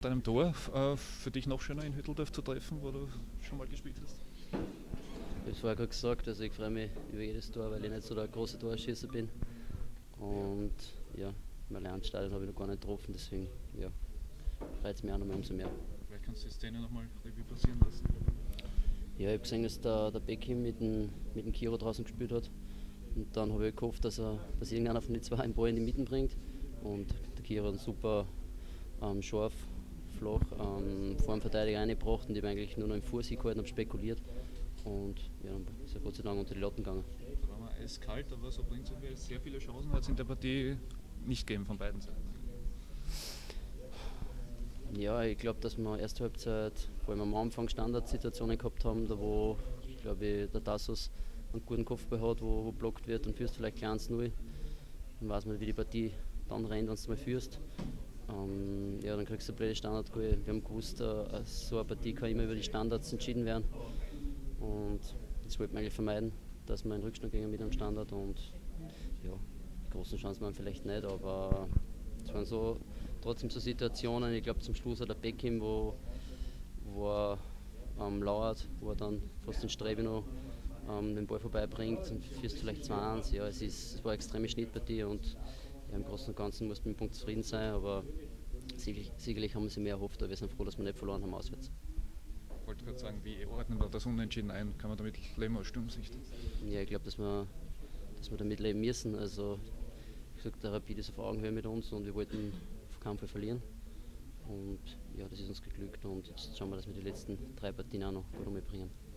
Deinem Tor, für dich noch schöner in Hütteldorf zu treffen, wo du schon mal gespielt hast? Ich habe vorher gerade gesagt, also ich freue mich über jedes Tor, weil ich nicht so der große Torschießer bin. Und ja, im Allianz Stadion habe ich noch gar nicht getroffen, deswegen ja, freut es mich auch noch mal umso mehr. Vielleicht kannst du die Szene noch mal Revue passieren lassen? Ja, ich habe gesehen, dass der Becky mit dem Kiro draußen gespielt hat. Und dann habe ich gehofft, dass irgendeiner von den zwei einen Ball in die Mitte bringt. Und der Kiro hat einen super scharf, flach vor dem Verteidiger reingebracht und ich habe eigentlich nur noch im Fuß gehalten, habe spekuliert und ja, dann ist er Gott sei Dank unter die Latten gegangen. Da war eiskalt, aber so prinzipiell sehr viele Chancen hat es in der Partie nicht gegeben von beiden Seiten. Ja, ich glaube, dass wir erste Halbzeit, vor allem am Anfang Standardsituationen gehabt haben, da wo, glaube ich, der Tassos einen guten Kopfball hat, wo blockt wird und führst vielleicht 1-0. Dann weiß man, wie die Partie dann rennt, wenn du mal führst. Ja, dann kriegst du blöde Standardgoal. Wir haben gewusst, so eine Partie kann immer über die Standards entschieden werden. Und das wollte man eigentlich vermeiden, dass wir in Rückstand gingen mit einem Standard. Und ja, die großen Chancen waren vielleicht nicht, aber es waren so trotzdem so Situationen. Ich glaube, zum Schluss hat der Beckham, wo er lauert, wo er dann fast den Strebe noch den Ball vorbeibringt und führst vielleicht 2-1. Ja, es war eine extreme Schnittpartie. Und ja, im Großen und Ganzen muss man mit dem Punkt zufrieden sein, aber sicherlich haben wir sie mehr erhofft, aber wir sind froh, dass wir nicht verloren haben auswärts. Ich wollte gerade sagen, wie ordnen wir das Unentschieden ein? Kann man damit leben aus Sturmsicht? Ja, ich glaube, dass wir damit leben müssen. Also, wie gesagt, der Rapid ist auf Augenhöhe mit uns und wir wollten auf keinen Fall verlieren. Und ja, das ist uns geglückt und jetzt schauen wir, dass wir die letzten 3 Partien auch noch gut umbringen.